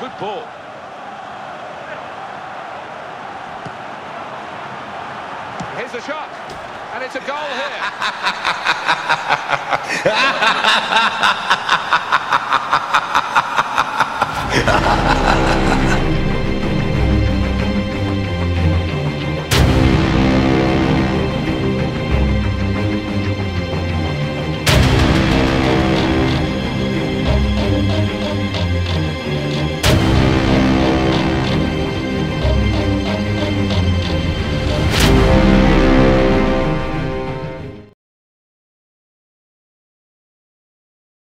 Good ball. Here's a shot. And it's a goal here.